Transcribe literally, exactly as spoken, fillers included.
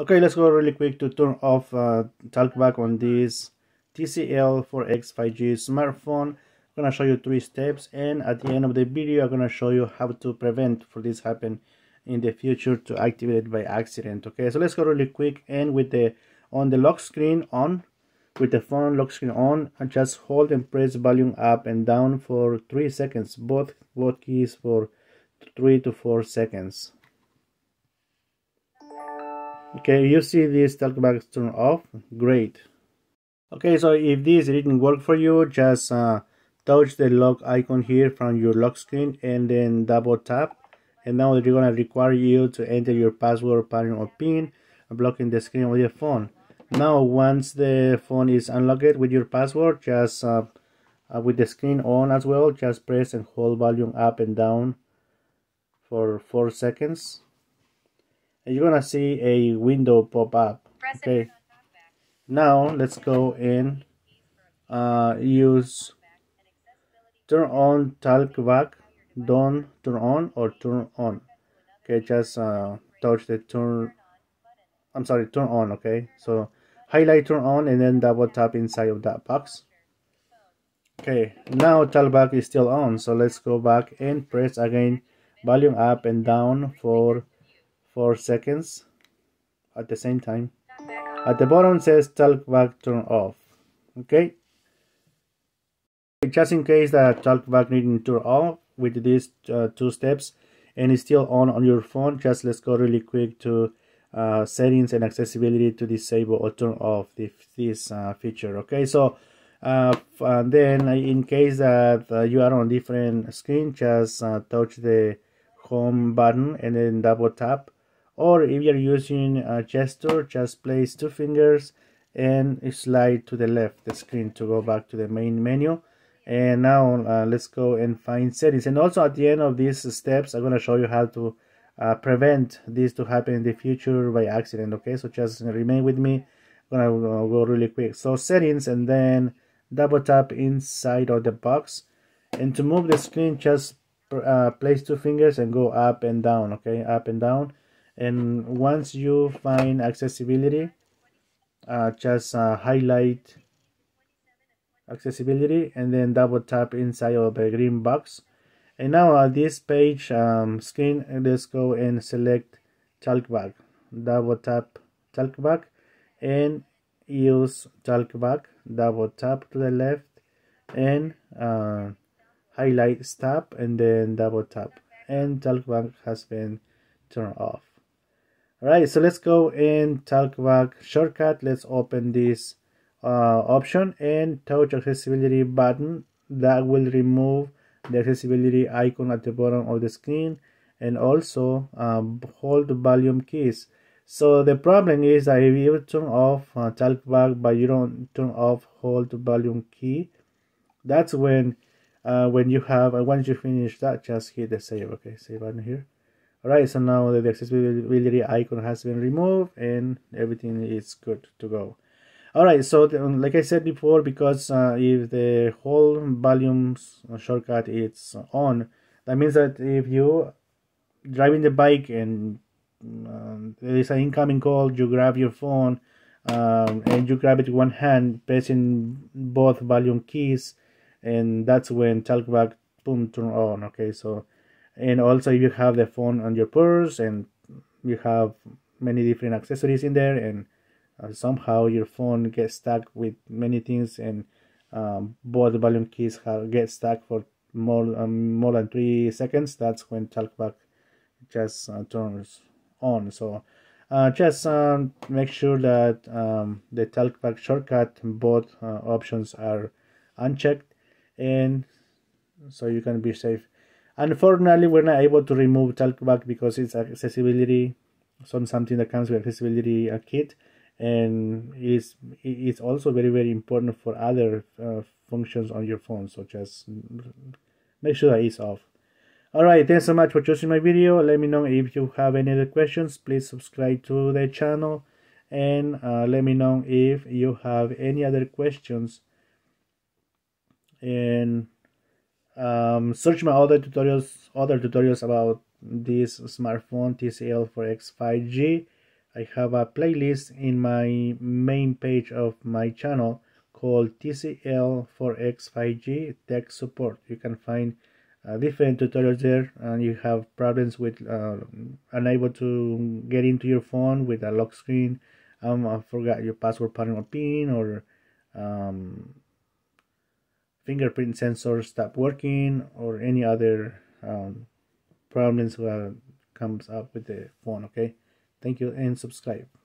Okay, let's go really quick to turn off uh, TalkBack on this T C L four X five G smartphone. I'm gonna show you three steps, and at the end of the video I'm gonna show you how to prevent for this happen in the future to activate it by accident. Okay, so let's go really quick, and with the on the lock screen on with the phone lock screen on, and just hold and press volume up and down for three seconds, both both keys for three to four seconds. Okay, you see this TalkBack turn off. Great. Okay, so if this didn't work for you, just uh, touch the lock icon here from your lock screen and then double tap, and now they're gonna require you to enter your password, pattern or pin, blocking the screen with your phone. Now once the phone is unlocked with your password, just uh, uh, with the screen on as well, just press and hold volume up and down for four seconds, and you're gonna see a window pop up. Okay, now let's go and uh, use turn on TalkBack, don't turn on or turn on. Okay, just uh, touch the turn, I'm sorry, turn on. Okay, so highlight turn on and then double tap inside of that box. Okay, now TalkBack is still on, so let's go back and press again volume up and down for four seconds at the same time. At the bottom says TalkBack turn off. Okay, just in case that TalkBack needing to turn off with these uh, two steps and it's still on on your phone, just let's go really quick to uh, settings and accessibility to disable or turn off the, this uh, feature. Okay, so uh, and then in case that uh, you are on different screen, just uh, touch the home button and then double tap, or if you're using a gesture, just place two fingers and slide to the left the screen to go back to the main menu. And now uh, let's go and find settings, and also at the end of these steps I'm going to show you how to uh, prevent this to happen in the future by accident. Okay, so just remain with me, I'm going to go really quick. So settings, and then double tap inside of the box, and to move the screen just uh, place two fingers and go up and down. Okay, up and down, and once you find accessibility, uh, just uh, highlight accessibility and then double tap inside of the green box. And now on this page um, screen, let's go and select TalkBack, double tap TalkBack and use TalkBack, double tap to the left and uh, highlight stop and then double tap, and TalkBack has been turned off. Alright, so let's go and TalkBack shortcut, let's open this Uh, option and touch accessibility button. That will remove the accessibility icon at the bottom of the screen, and also um, hold the volume keys. So the problem is that if you turn off uh, TalkBack but you don't turn off hold the volume key, that's when uh, when you have uh, once you finish that, just hit the save. Okay, save button here. Alright, so now the accessibility icon has been removed and everything is good to go. Alright, so the, like I said before, because uh, if the whole volume shortcut is on, that means that if you driving the bike and um, there is an incoming call, you grab your phone um, and you grab it with one hand, pressing both volume keys, and that's when TalkBack boom turn on. Okay, so, and also if you have the phone on your purse and you have many different accessories in there, and Uh, somehow your phone gets stuck with many things, and um, both volume keys have, get stuck for more um, more than three seconds, that's when TalkBack just uh, turns on. So uh, just um, make sure that um, the TalkBack shortcut, both uh, options are unchecked, and so you can be safe. Unfortunately, we're not able to remove TalkBack because it's accessibility, some something that comes with accessibility a kit, and it's it's also very very important for other uh, functions on your phone, so just make sure that it's off. Alright, thanks so much for choosing my video. Let me know if you have any other questions. Please subscribe to the channel, and uh, let me know if you have any other questions, and um, search my other tutorials other tutorials about this smartphone T C L four X five G. I have a playlist in my main page of my channel called T C L four X five G Tech Support. You can find uh, different tutorials there, and you have problems with uh, unable to get into your phone with a lock screen, um, I forgot your password, pattern, or pin, or um, fingerprint sensor stop working, or any other um, problems that comes up with the phone. Okay. Thank you, and subscribe.